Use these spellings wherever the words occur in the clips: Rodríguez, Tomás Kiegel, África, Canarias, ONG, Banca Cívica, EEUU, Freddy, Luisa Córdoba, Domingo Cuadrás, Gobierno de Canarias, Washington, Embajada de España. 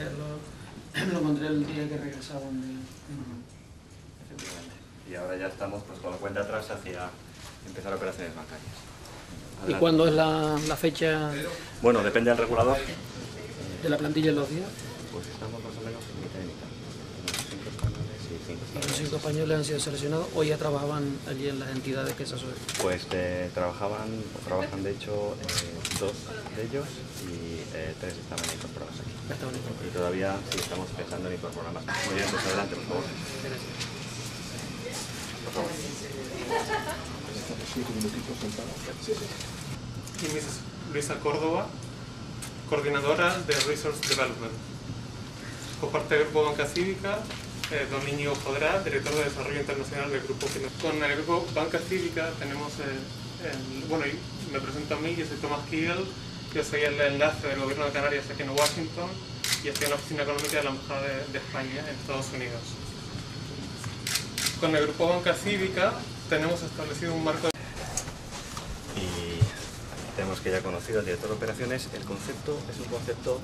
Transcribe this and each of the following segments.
verlo, lo encontré el día que regresaban de Portugal. Y ahora ya estamos pues con la cuenta atrás hacia empezar operaciones bancarias. Adelante. ¿Y cuándo es la fecha? Bueno, depende del regulador. ¿De la plantilla en los días? Pues estamos más o menos en mitad y mitad. Los 5 españoles han sido seleccionados o ya trabajaban allí en las entidades que se asocian. Pues trabajan de hecho 2 de ellos y 3 estaban incorporados aquí. Y todavía sí estamos pensando en incorporar más. Muy bien, pues adelante, por favor. Gracias. Y Mrs. Luisa Córdoba, coordinadora de Resource Development. Por parte del Grupo Banca Cívica, Domingo Cuadrás, director de Desarrollo Internacional del Grupo. Con el Grupo Banca Cívica tenemos, bueno, me presento a mí, yo soy Tomás Kiegel, yo soy el enlace del Gobierno de Canarias aquí en Washington y estoy en la Oficina Económica de la Embajada de España en Estados Unidos. Con el Grupo Banca Cívica tenemos establecido un marco y tenemos que ya conocido al director de operaciones. El concepto es un concepto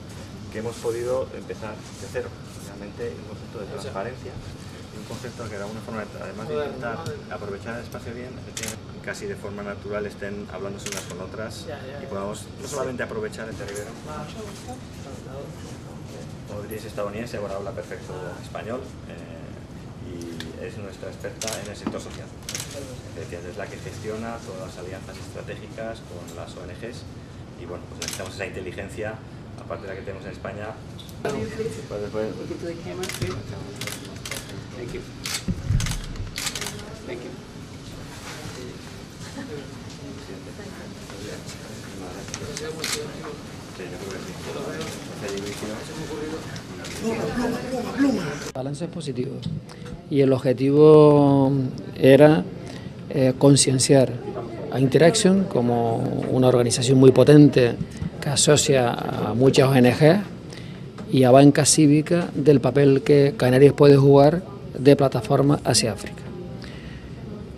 que hemos podido empezar de cero. Realmente un concepto de transparencia, un concepto que de alguna forma, además de intentar aprovechar el espacio bien, casi de forma natural estén hablándose unas con otras y podamos no solamente aprovechar el territorio. Rodríguez es estadounidense, ahora habla perfecto español. Es nuestra experta en el sector social. Es la que gestiona todas las alianzas estratégicas con las ONGs y bueno, pues necesitamos esa inteligencia, aparte de la que tenemos en España. Balance positivo. Y el objetivo era concienciar a Interaction como una organización muy potente que asocia a muchas ONG y a Banca Cívica del papel que Canarias puede jugar de plataforma hacia África.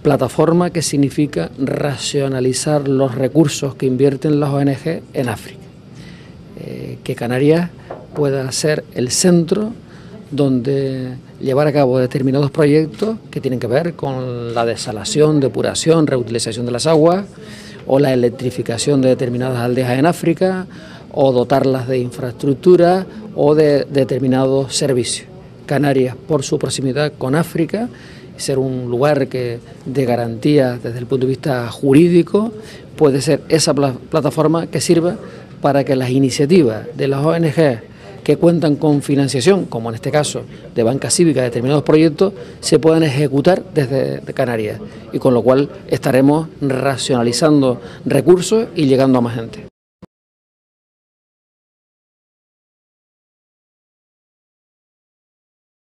Plataforma que significa racionalizar los recursos que invierten las ONG en África. Que Canarias pueda ser el centro donde llevar a cabo determinados proyectos que tienen que ver con la desalación, depuración, reutilización de las aguas o la electrificación de determinadas aldeas en África o dotarlas de infraestructura o de determinados servicios. Canarias, por su proximidad con África, ser un lugar que de garantías desde el punto de vista jurídico, puede ser esa plataforma que sirva para que las iniciativas de las ONG que cuentan con financiación, como en este caso de Banca Cívica, de determinados proyectos, se puedan ejecutar desde Canarias, y con lo cual estaremos racionalizando recursos y llegando a más gente.